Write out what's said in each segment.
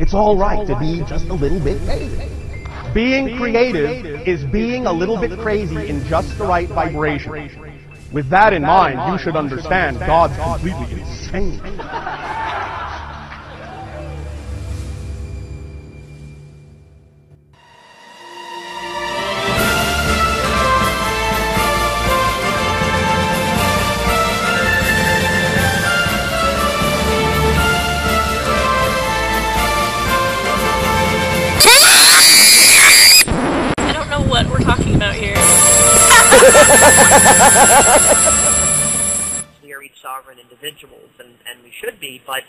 It's all right to be just a little bit crazy. Being creative is being a little bit crazy in just the right vibration. With that in mind, you should understand God's completely insane. We are each sovereign individuals, and we should be, but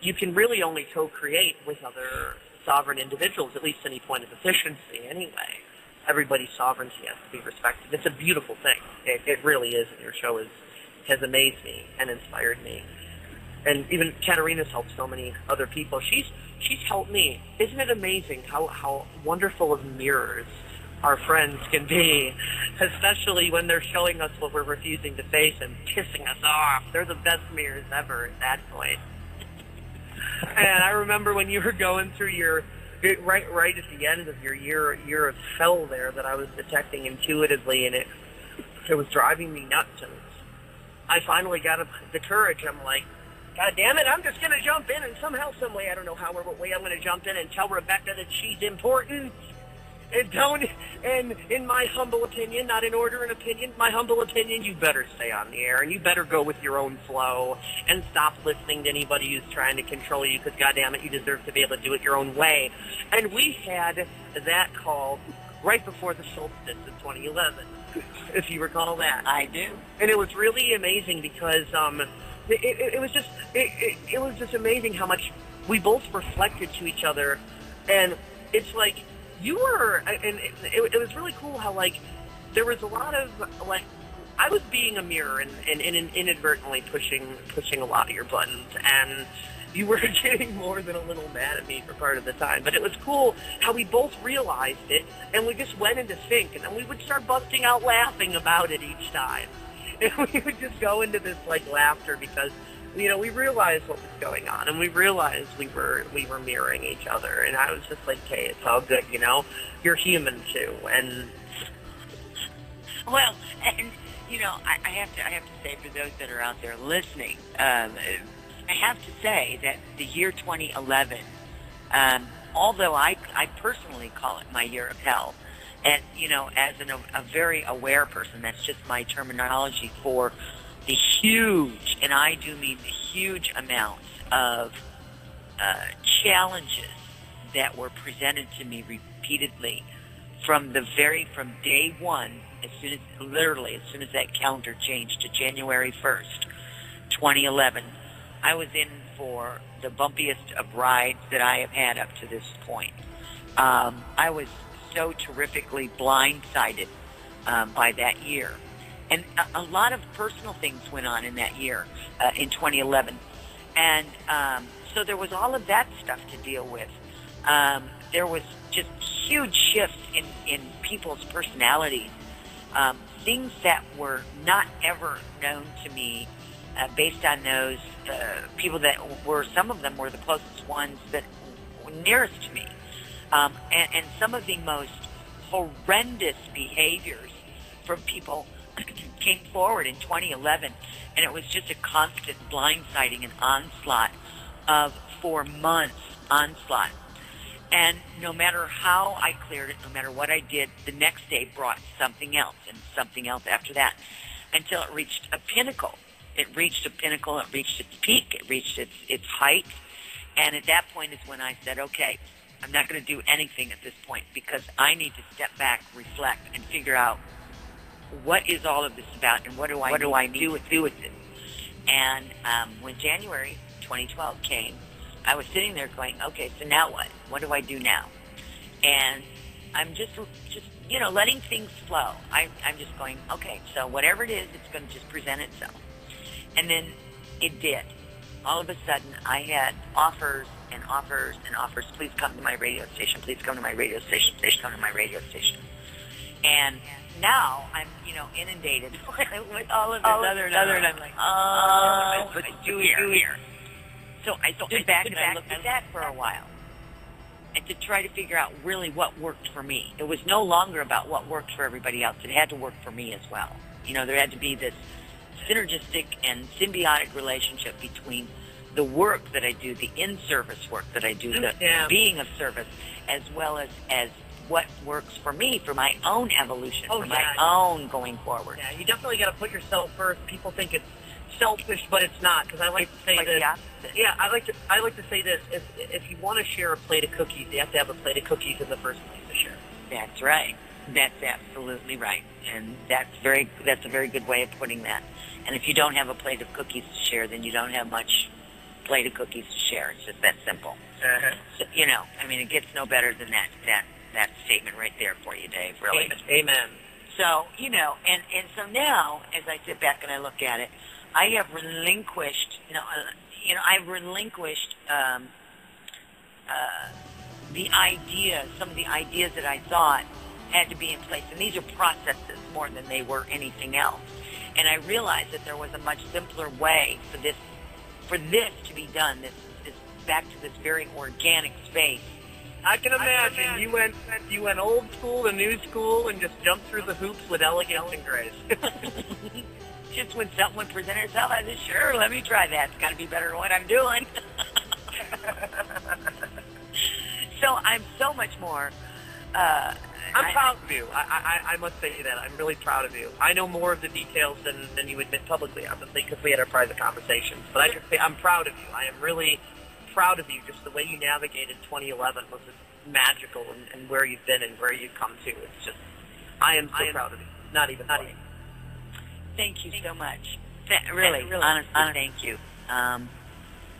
you can really only co-create with other sovereign individuals, at least any point of efficiency anyway. Everybody's sovereignty has to be respected. It's a beautiful thing. It really is, and your show has amazed me and inspired me. And even Katerina's helped so many other people. She's helped me. Isn't it amazing how wonderful of mirrors our friends can be, especially when they're showing us what we're refusing to face and pissing us off. They're the best mirrors ever at that point. And I remember when you were going through your, right at the end of your year of hell there, that I was detecting intuitively, and it was driving me nuts. And I finally got the courage. I'm like, God damn it, I'm just going to jump in, and somehow, some way, I don't know how or what way, I'm going to jump in and tell Rebecca that she's important. And in my humble opinion, not in order and opinion, my humble opinion, you better stay on the air, and you better go with your own flow and stop listening to anybody who's trying to control you, because goddamn it, you deserve to be able to do it your own way. And we had that call right before the solstice of 2011, if you recall that. I do. And it was really amazing because it was just amazing how much we both reflected to each other, and it's like. It was really cool how, like, there was a lot of, like, I was being a mirror and inadvertently pushing a lot of your buttons, and you were getting more than a little mad at me for part of the time, but it was cool how we both realized it, and we just went into sync, and then we would start busting out laughing about it each time, and we would just go into this, like, laughter, because, you know, we realized what was going on, and we realized we were mirroring each other, and I was just like, hey, it's all good, you know? You're human, too, and... Well, and, you know, I have to say, for those that are out there listening, I have to say that the year 2011, although I personally call it my year of hell, and, you know, as a very aware person, that's just my terminology for... the huge, and I do mean the huge amounts of challenges that were presented to me repeatedly from day one, as soon as that calendar changed to January 1st, 2011, I was in for the bumpiest of rides that I have had up to this point. I was so terrifically blindsided by that year. And a lot of personal things went on in that year, in 2011. And so there was all of that stuff to deal with. There was just huge shifts in people's personalities, things that were not ever known to me based on those people that were, some of them were the closest ones that were nearest to me. And some of the most horrendous behaviors from people came forward in 2011, and it was just a constant blindsiding and onslaught of 4 months onslaught. And no matter how I cleared it, no matter what I did, the next day brought something else and something else after that, until it reached a pinnacle. It reached a pinnacle. It reached its peak. It reached its height. And at that point is when I said, okay, I'm not going to do anything at this point, because I need to step back, reflect, and figure out what is all of this about, and what do I need to do with it? And when January 2012 came, I was sitting there going, okay, so now what? What do I do now? And I'm just you know, letting things flow. I'm just going, okay, so whatever it is, it's going to just present itself. And then it did. All of a sudden, I had offers and offers and offers. Please come to my radio station. Please come to my radio station. Please come to my radio station. And now I'm, you know, inundated with all of this other, and I'm like, oh, what do we do here? So I stood back and I looked at that for a while. and to try to figure out really what worked for me. It was no longer about what worked for everybody else. It had to work for me as well. You know, there had to be this synergistic and symbiotic relationship between the work that I do, the in-service work that I do, the being of service, as well as what works for me, for my own evolution, for my own going forward. Yeah, you definitely got to put yourself first. People think it's selfish, but it's not. Because I like to say this. Yeah, I like to say this. If you want to share a plate of cookies, you have to have a plate of cookies in the first place to share. That's right. That's absolutely right, and that's a very good way of putting that. And if you don't have a plate of cookies to share, then you don't have much plate of cookies to share. It's just that simple. So, you know, I mean, it gets no better than that statement right there for you, Dave. Really. Amen. So, you know, and so now, as I sit back and I look at it, I have relinquished. The idea, some of the ideas that I thought had to be in place, and these are processes more than they were anything else. And I realized that there was a much simpler way for this to be done. This back to this very organic space. I can imagine. You went old school to new school and just jumped through the hoops with elegance and grace. Just when someone presented herself, I said, "Sure, let me try that. It's got to be better than what I'm doing." So I'm so much more. I'm proud of you. I must say that. I'm really proud of you. I know more of the details than you admit publicly, obviously, because we had our private conversations. But I just say I'm proud of you. I am really proud of you. Just the way you navigated 2011 was just magical, and where you've been and where you've come to. It's just, I am proud of you. Not even. Thank you so much. Really, honestly, thank you. And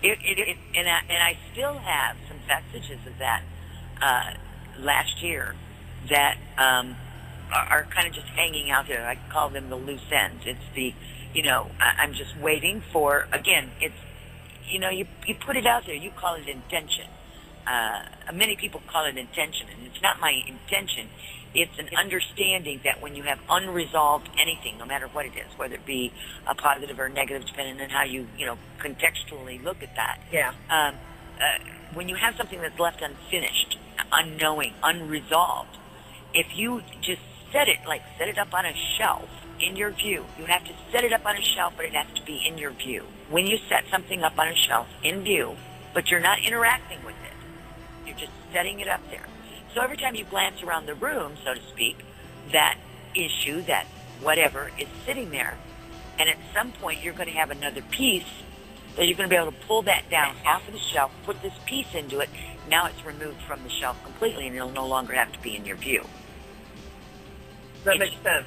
I still have some vestiges of that last year that are kind of just hanging out there. I call them the loose ends. It's the, you know, I'm just waiting for, again, it's, you know, you put it out there. You call it intention. Many people call it intention, and it's not my intention. It's an understanding that when you have unresolved anything, no matter what it is, whether it be a positive or a negative, depending on how you contextually look at that. Yeah. When you have something that's left unfinished, unknowing, unresolved, if you just set it up on a shelf in your view. You have to set it up on a shelf, but it has to be in your view. When you set something up on a shelf in view, but you're not interacting with it, you're just setting it up there. So every time you glance around the room, so to speak, that issue, that whatever, is sitting there. And at some point, you're going to have another piece that you're going to be able to pull that down off of the shelf, put this piece into it. Now it's removed from the shelf completely, and it'll no longer have to be in your view. That makes sense.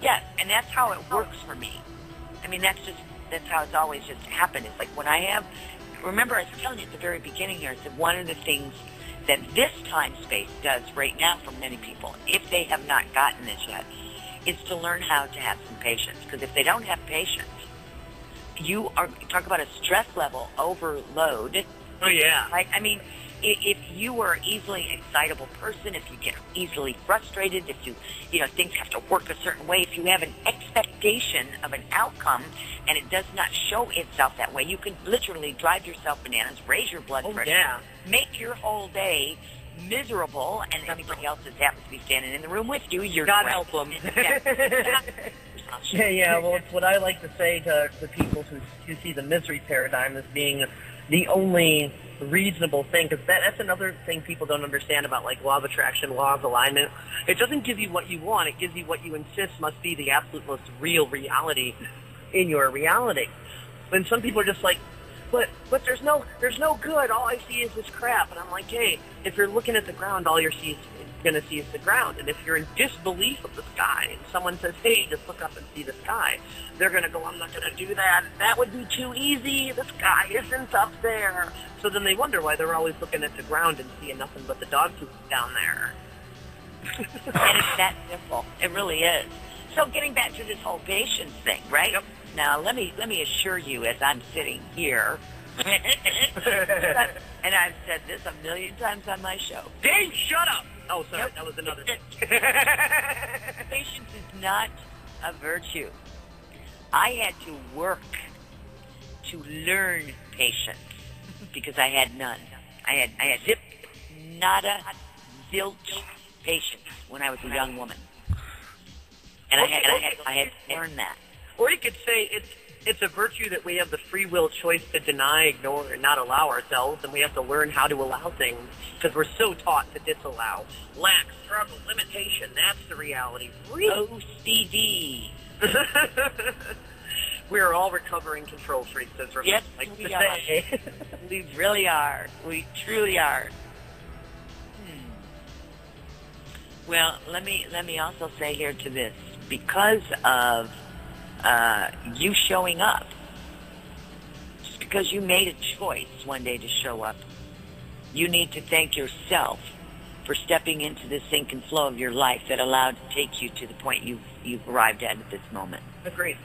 Yes, and that's how it works for me. I mean, that's how it's always just happened. It's like when I have, remember I was telling you at the very beginning here, I said one of the things that this time space does right now for many people, if they have not gotten this yet, is to learn how to have some patience. Because if they don't have patience, talk about a stress level overload. Oh, yeah. Right? I mean, if you are an easily excitable person, if you get easily frustrated, if you know, things have to work a certain way, if you have an expectation of an outcome and it does not show itself that way, you can literally drive yourself bananas, raise your blood pressure, make your whole day miserable, and anybody else that happens to be standing in the room with you, you're God help them. Yeah, well, it's what I like to say to people who see the misery paradigm as being the only reasonable thing, because that's another thing people don't understand about, like, law of attraction, law of alignment. It doesn't give you what you want. It gives you what you insist must be the absolute most real reality in your reality. And some people are just like, but there's no good. All I see is this crap. And I'm like, hey, if you're looking at the ground, all you're going to see is the ground. And if you're in disbelief of the sky and someone says, hey, just look up and see the sky, they're going to go, I'm not going to do that. That would be too easy. The sky isn't up there. So then they wonder why they're always looking at the ground and seeing nothing but the dog poop down there. And it's that simple. It really is. So getting back to this whole patience thing, right? Yep. Now, let me assure you, as I'm sitting here, and I've said this a million times on my show. Dave, shut up! Oh, sorry, that was another thing. Patience is not a virtue. I had to work to learn patience because I had none. I had zip nada, zilch patience when I was a young woman. And I had learned that. Or you could say it's a virtue that we have the free will choice to deny, ignore, and not allow ourselves, and we have to learn how to allow things because we're so taught to disallow. Lack, struggle, limitation, that's the reality. OCD. We are all recovering control freaks, as Rebecca likes to say. We really are. We truly are. Well, let me also say here to this, because of you showing up, just because you made a choice one day to show up, you need to thank yourself for stepping into the sink and flow of your life that allowed to take you to the point you've arrived at this moment. Agreed.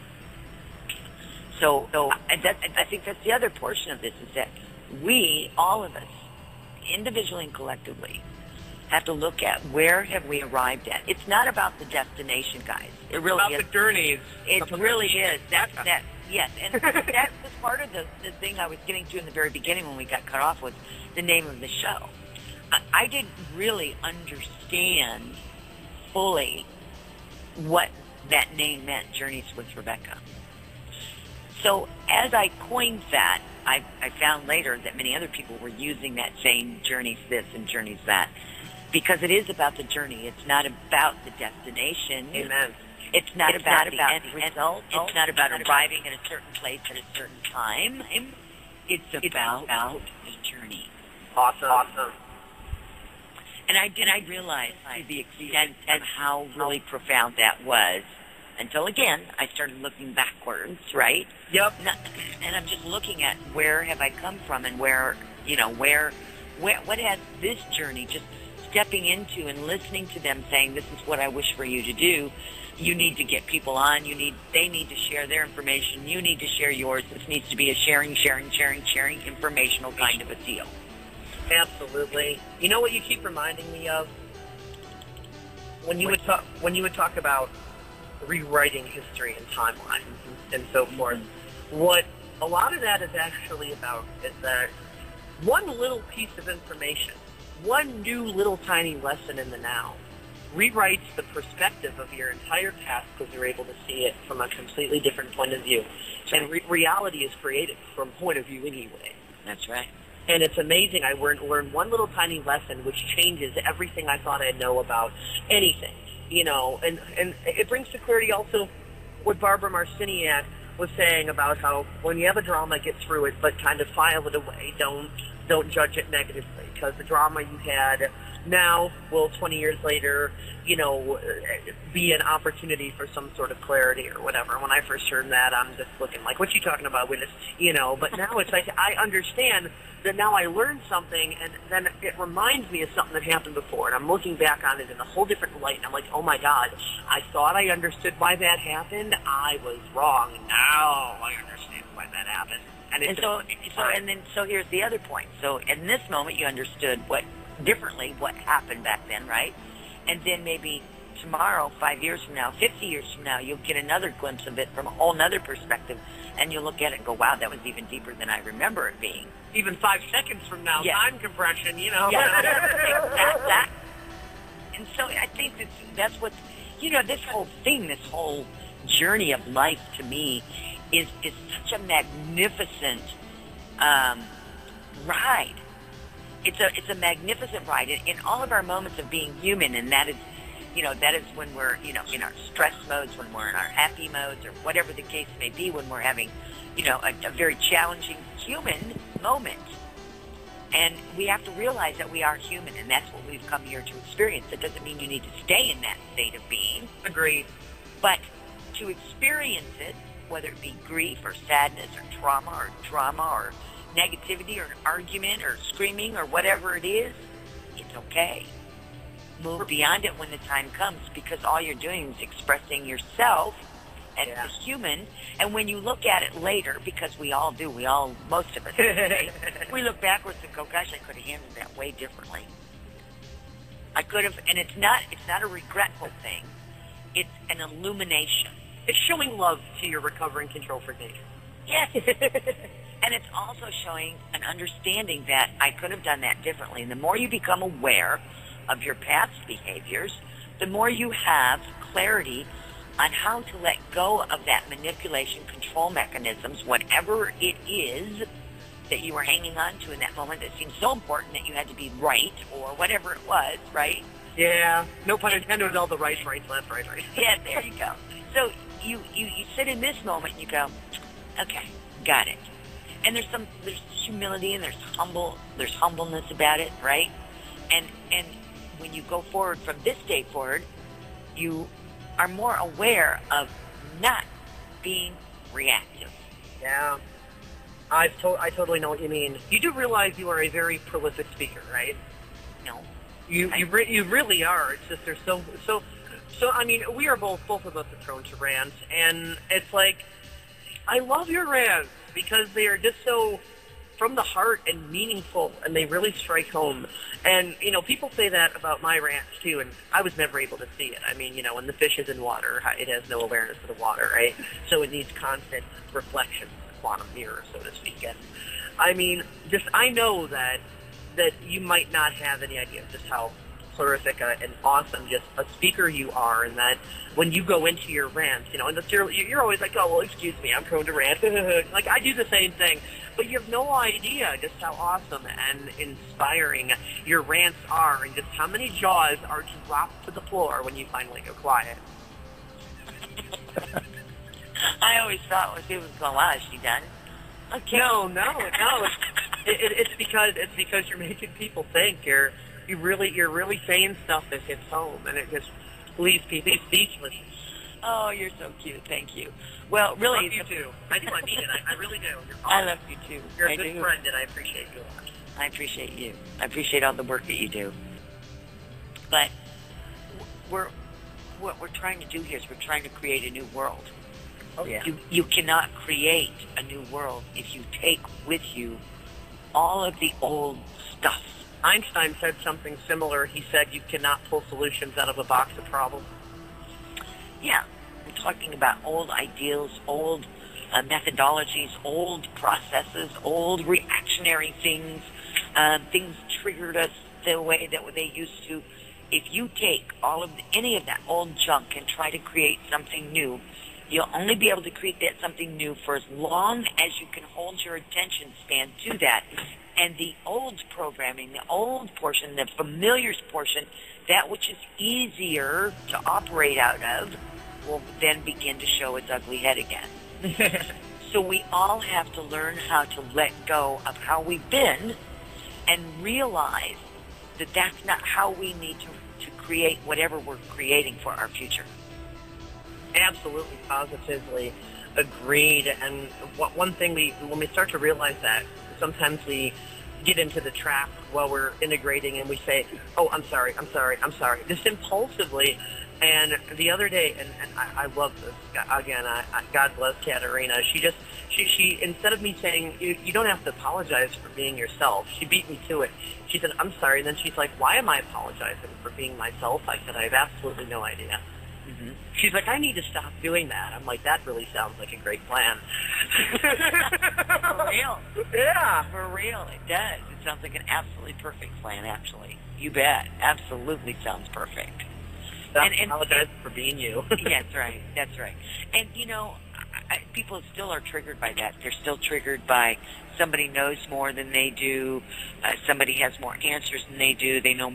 So I think that's the other portion of this, is that we, all of us, individually and collectively, have to look at where have we arrived at. It's not about the destination, guys. It really is. It's about the journeys. It really is. That's yes. And that was part of the thing I was getting to in the very beginning when we got cut off, was the name of the show. I didn't really understand fully what that name meant, Journeys with Rebecca. So as I coined that, I found later that many other people were using that saying, journeys this and journeys that. Because it is about the journey. It's not about the destination. Amen. It's not about the end result. It's not about arriving at a certain place at a certain time. It's about the journey. Awesome. And I realized to the extent and how really profound that was until, again, I started looking backwards, right? Yep. And I'm just looking at where have I come from, and where, you know, where what has this journey just stepping into and listening to them saying, this is what I wish for you to do. You need to get people on. They need to share their information. You need to share yours. This needs to be a sharing informational kind of a deal. Absolutely. You know what you keep reminding me of? When you would talk about rewriting history and timelines and so forth, what a lot of that is actually about is that one little piece of information, one new little tiny lesson in the now rewrites the perspective of your entire past, because you're able to see it from a completely different point of view. That's and right. Reality is created from point of view anyway. That's right. And it's amazing. I learned one little tiny lesson which changes everything I thought I know about anything. You know, and it brings to clarity also what Barbara Marciniak was saying about how when you have a drama, get through it, but kind of file it away. Don't judge it negatively, because the drama you had now will 20 years later, you know, be an opportunity for some sort of clarity or whatever. When I first heard that, I'm just looking like, what you talking about with this? You know, but now it's like, I understand that now I learned something, and then it reminds me of something that happened before, and I'm looking back on it in a whole different light, and I'm like, oh my God, I thought I understood why that happened. I was wrong. Now I understand why that happened. And then here's the other point. So in this moment, you understood what happened back then, right? And then maybe tomorrow, 5 years from now, 50 years from now, you'll get another glimpse of it from a whole nother perspective, and you'll look at it and go, wow, that was even deeper than I remember it being. Even 5 seconds from now, time compression, you know. Yeah, exactly. And so I think that's what, you know, this whole thing, this whole journey of life to me is such a magnificent ride. It's a magnificent ride in all of our moments of being human, and that is, you know, that is when we're, you know, in our stress modes, when we're in our happy modes, or whatever the case may be, when we're having, you know, a very challenging human moment. And we have to realize that we are human, and that's what we've come here to experience. It doesn't mean you need to stay in that state of being. Agreed. But to experience it, whether it be grief or sadness or trauma or drama or negativity or an argument or screaming or whatever it is, it's okay. Move beyond it when the time comes, because all you're doing is expressing yourself as a human. And when you look at it later, because we all do, most of us, we look backwards and go, gosh, I could have handled that way differently. I could have, and it's not a regretful thing. It's an illumination. It's showing love to your recovering control freak nature. Yes. And it's also showing an understanding that I could have done that differently. And the more you become aware of your past behaviors, the more you have clarity on how to let go of that manipulation control mechanisms, whatever it is that you were hanging on to in that moment that seemed so important that you had to be right or whatever it was, right? Yeah, no pun intended with all the right. Yeah, there you go. So you sit in this moment and you go, okay, got it. And there's humility and there's humbleness about it, right? And when you go forward from this day forward, you are more aware of not being reactive. Yeah. I totally know what you mean. You do realize you are a very prolific speaker, right? No. You really are. It's just there's so I mean, we are both of us are prone to rants, and it's like I love your rants because they are just so from the heart and meaningful, and they really strike home. And, you know, people say that about my rants, too, and I was never able to see it. I mean, you know, when the fish is in water, it has no awareness of the water, right? So it needs constant reflection, the quantum mirror, so to speak. And, I mean, just I know that you might not have any idea of just how prolific and awesome just a speaker you are, and that when you go into your rants, you know, and you're always like, oh, well, excuse me, I'm prone to rant. Like, I do the same thing. But you have no idea just how awesome and inspiring your rants are and just how many jaws are dropped to the floor when you finally go quiet. I always thought when she was going, wow, is she done? Okay. No. It's because you're making people think. You're really saying stuff that hits home, and it just leaves people speechless. Oh, you're so cute. Thank you. Well, really, I love you too. I do. I mean it. I really do. You're awesome. I love you too. You're a good friend, and I appreciate you a lot. I appreciate you. I appreciate all the work that you do. But what we're trying to do here is we're trying to create a new world. Oh yeah. You cannot create a new world if you take with you all of the old stuff. Einstein said something similar. He said you cannot pull solutions out of a box of problems. Yeah, we're talking about old ideals, old methodologies, old processes, old reactionary things. Things triggered us the way that they used to. If you take any of that old junk and try to create something new, you'll only be able to create that something new for as long as you can hold your attention span to that. And the old programming, the old portion, the familiars portion, that which is easier to operate out of, will then begin to show its ugly head again. So we all have to learn how to let go of how we've been and realize that that's not how we need to create whatever we're creating for our future. Absolutely, positively agreed. And one thing, when we start to realize that, sometimes we get into the trap while we're integrating and we say, oh, I'm sorry, just impulsively. And the other day, and I love this, again, God bless Katerina, she instead of me saying, you don't have to apologize for being yourself, she beat me to it. She said, I'm sorry, and then she's like, why am I apologizing for being myself? I said, I have absolutely no idea. Mm-hmm. She's like, I need to stop doing that. I'm like, that really sounds like a great plan. For real. Yeah. For real, it does. It sounds like an absolutely perfect plan, actually. You bet. Absolutely sounds perfect. Stop and apologize for being you. Yeah, that's right. That's right. And, you know, people still are triggered by that. They're still triggered by somebody knows more than they do. Somebody has more answers than they do. They know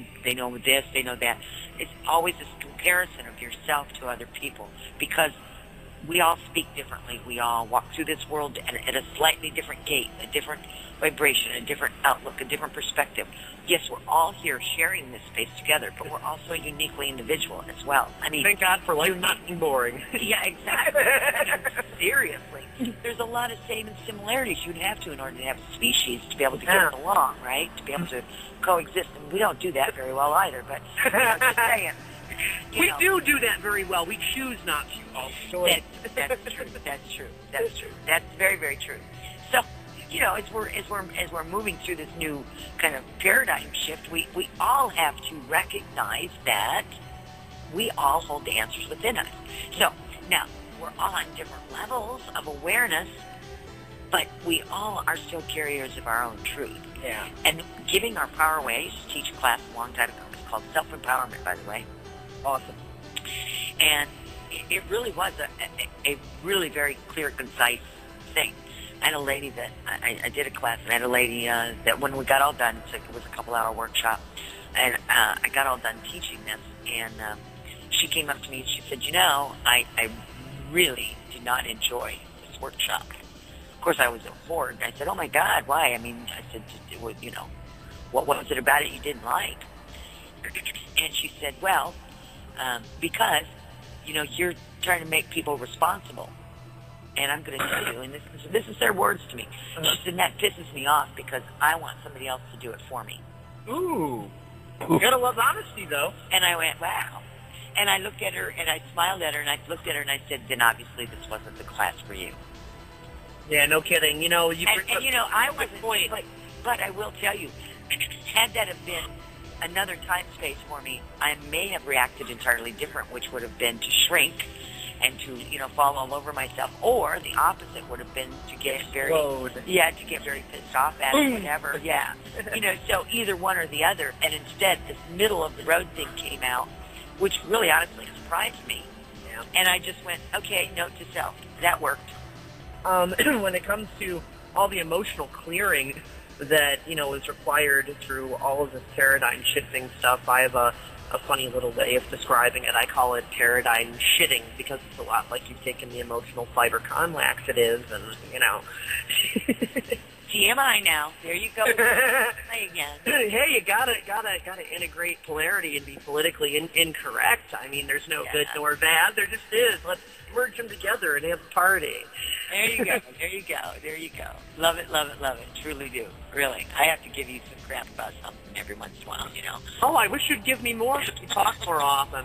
this. They know that. It's always this comparison of yourself to other people, because we all speak differently. We all walk through this world at a slightly different gait, a different vibration, a different outlook, a different perspective. Yes, we're all here sharing this space together, but we're also uniquely individual as well. I mean, thank God for life not being boring. Yeah, exactly. Seriously. There's a lot of same and similarities you'd have to in order to have a species to be able to get along, right? To be able to coexist. And we don't do that very well either, but you know, just saying. We do that very well. We choose not to. Also. That's true. That's very, very true. So, you know, as we're moving through this new kind of paradigm shift, we all have to recognize that we all hold the answers within us. So now we're all on different levels of awareness, But we all are still carriers of our own truth. Yeah. And giving our power away, I used to teach a class a long time ago. It was called Self-Empowerment, by the way. Awesome. And it really was a really very clear, concise thing. I had a lady that, I did a class, and I had a lady that when we got all done, so it was a couple-hour workshop, and I got all done teaching this, and she came up to me and she said, you know, I really did not enjoy this workshop. Of course, I was bored. I said, oh, my God, why? I mean, I said, it was, you know, what was it about it you didn't like? And she said, well, because, you know, you're trying to make people responsible. And I'm going to tell you, and this is their words to me. She said, that pisses me off because I want somebody else to do it for me. Ooh. You got to love honesty, though. And I went, wow. And I looked at her, and I smiled at her, and I looked at her, and I said, then obviously this wasn't the class for you. Yeah, no kidding. You know, you... And you know, I wasn't... But I will tell you, had that have been another time space for me, I may have reacted entirely different, which would have been to shrink and to, you know, fall all over myself, or the opposite would have been to get very, to get very pissed off at it, whatever, yeah. You know, so either one or the other, and instead this middle of the road thing came out, which really honestly surprised me, yeah. And I just went, okay, note to self, that worked. When it comes to all the emotional clearing that, you know, is required through all of this paradigm shifting stuff, I have a funny little way of describing it. I call it paradigm shitting because it's a lot like you've taken the emotional fiber conlax it is, and, you know. TMI now. There you go. Play again. Hey, you gotta integrate polarity and be politically incorrect. I mean, there's no good nor bad. There just is. Let's merge them together and have a party. There you go. There you go. There you go. Love it. Love it. Love it. Truly do. Really. I have to give you some crap about something every once in a while. You know. Oh, I wish you'd give me more. If you talk more often.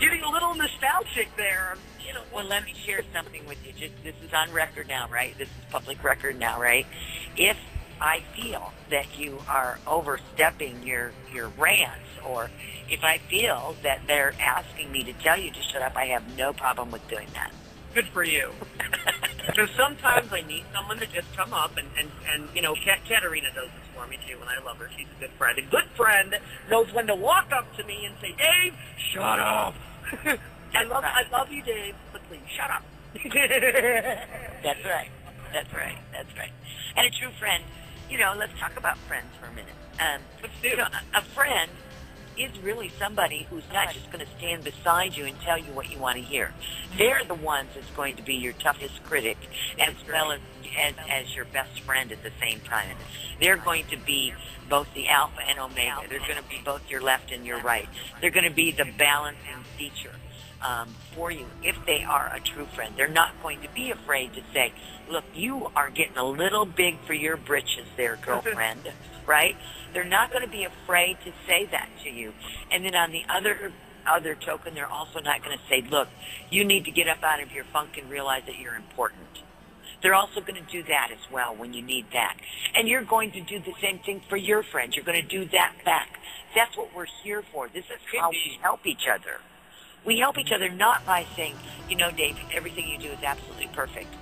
Getting a little nostalgic there. You know, well, let me share something with you. Just, this is on record now, right? This is public record now, right? If I feel that you are overstepping your rants, or if I feel that they're asking me to tell you to shut up, I have no problem with doing that. Good for you. So sometimes I need someone to just come up and you know, Katerina does this for me too, and I love her. She's a good friend. A good friend knows when to walk up to me and say, Dave, shut up. I love you, Dave, but please shut up. That's right. That's right. That's right. And a true friend, you know, let's talk about friends for a minute. Let's do it. You know, a friend is really somebody who's not just going to stand beside you and tell you what you want to hear. They're the ones that's going to be your toughest critic as well as your best friend at the same time. They're going to be both the alpha and omega. They're going to be both your left and your right. They're going to be the balancing feature for you if they are a true friend. They're not going to be afraid to say, look, you are getting a little big for your britches there, girlfriend. Right? They're not going to be afraid to say that to you. And then on the other token, they're also not going to say, look, you need to get up out of your funk and realize that you're important. They're also going to do that as well when you need that. And you're going to do the same thing for your friends. You're going to do that back. That's what we're here for. This is how we help each other. We help each other not by saying, you know, Dave, everything you do is absolutely perfect.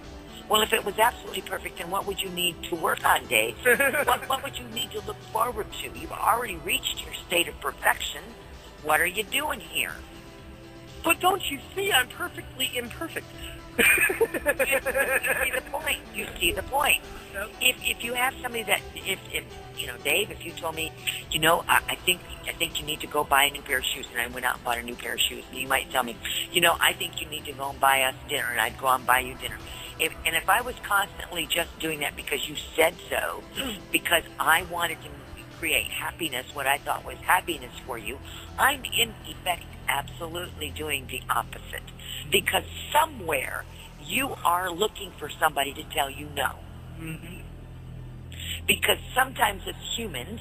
Well, if it was absolutely perfect, then what would you need to work on, Dave? What would you need to look forward to? You've already reached your state of perfection. What are you doing here? But don't you see I'm perfectly imperfect? You see the point. You see the point. If you have somebody that, if you know, Dave, if you told me, you know, I think you need to go buy a new pair of shoes, and I went out and bought a new pair of shoes, and you might tell me, you know, I think you need to go and buy us dinner, and I'd go and buy you dinner. And if I was constantly just doing that because you said so, because I wanted to create happiness, what I thought was happiness for you, I'm in effect absolutely doing the opposite. Because somewhere you are looking for somebody to tell you no. Mm-hmm. Because sometimes as humans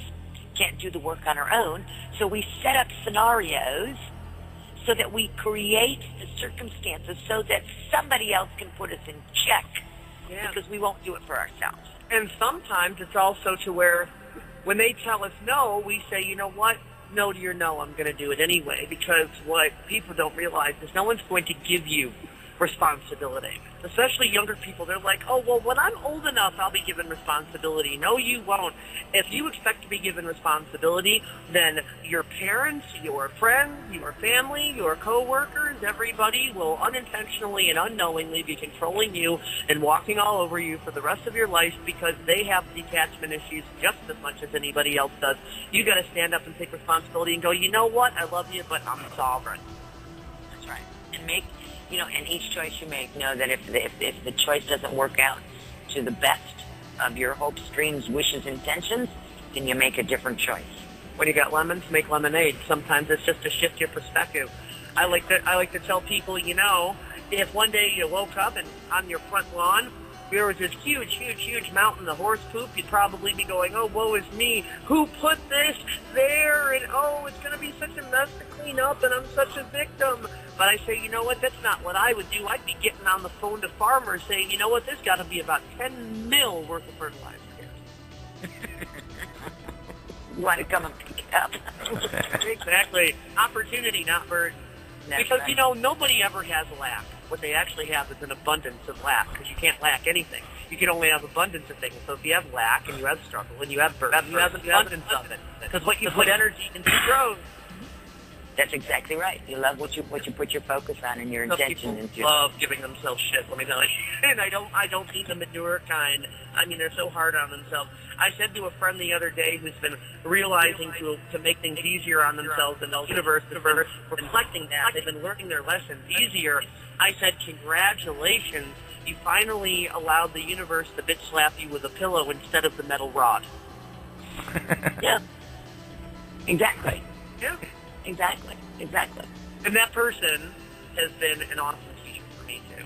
can't do the work on our own, so we set up scenarios so that we create the circumstances so that somebody else can put us in check, yeah. Because we won't do it for ourselves. And sometimes it's also to where when they tell us no, we say, you know what, no to your no, I'm going to do it anyway, because what people don't realize is no one's going to give you responsibility. Especially younger people, they're like, oh, well, when I'm old enough, I'll be given responsibility. No, you won't. If you expect to be given responsibility, then your parents, your friends, your family, your coworkers, everybody will unintentionally and unknowingly be controlling you and walking all over you for the rest of your life because they have detachment issues just as much as anybody else does. You got to stand up and take responsibility and go, you know what, I love you, but I'm sovereign. That's right. And make, you know, and each choice you make, know that if the choice doesn't work out to the best of your hopes, dreams, wishes, intentions, then you make a different choice. When you got lemons, make lemonade. Sometimes it's just to shift your perspective. I like to tell people, you know, if one day you woke up and on your front lawn there was this huge, huge, huge mountain of horse poop, you'd probably be going, oh, woe is me. Who put this there? And, oh, it's going to be such a mess to clean up, and I'm such a victim. But I say, you know what? That's not what I would do. I'd be getting on the phone to farmers saying, you know what? There's got to be about 10 mil worth of fertilizer here. You want to come and pick it up. Exactly. Opportunity, not burden. That's because, right. You know, nobody ever has a lack. What they actually have is an abundance of lack, because you can't lack anything. You can only have abundance of things. So if you have lack and you have struggle and you have burden, you have abundance of it. Because what you put energy into grows. That's exactly right. You love what you put your focus on and your intention into. Love giving themselves shit. Let me tell you. And I don't mean the manure kind. I mean they're so hard on themselves. I said to a friend the other day who's been realizing to make things easier on themselves and the universe, reflecting that they've been learning their lessons easier. I said, congratulations, you finally allowed the universe to bitch slap you with a pillow instead of the metal rod. Yeah. Exactly. Yeah. Exactly. Exactly. And that person has been an awesome teacher for me, too.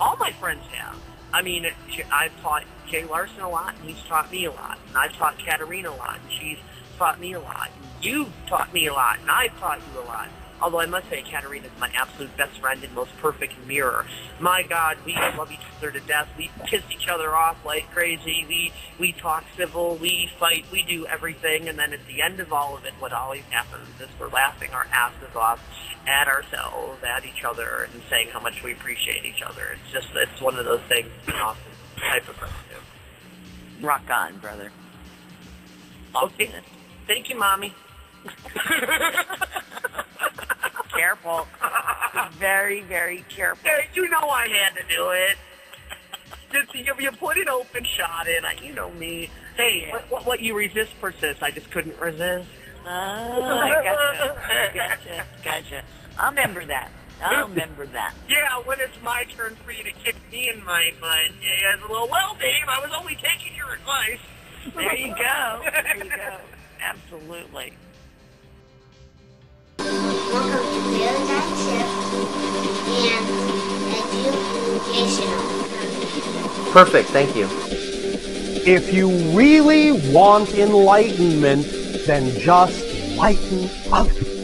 All my friends have. I mean, I've taught Jay Larson a lot, and he's taught me a lot. And I've taught Katerina a lot, and she's taught me a lot. And you've taught me a lot, and I've taught you a lot. Although I must say, Katerina is my absolute best friend and most perfect mirror. My God, we love each other to death. We kiss each other off like crazy. We talk civil. We fight. We do everything. And then at the end of all of it, what always happens is we're laughing our asses off at ourselves, at each other, and saying how much we appreciate each other. It's just, it's one of those things. It's an awesome type of person. Rock on, brother. Okay. Thank you, Mommy. Careful. Very, very careful. Hey, you know I had to do it. Just, you put an open shot in. You know me. Hey, what you resist persists. I just couldn't resist. Oh, I gotcha. Gotcha. I'll remember that. I'll remember that. Yeah, when it's my turn for you to kick me in my butt. Yeah, well, Dave, I was only taking your advice. There you go. There you go. Absolutely. Welcome to Daily Night Shift and Educational. Perfect, thank you. If you really want enlightenment, then just lighten up.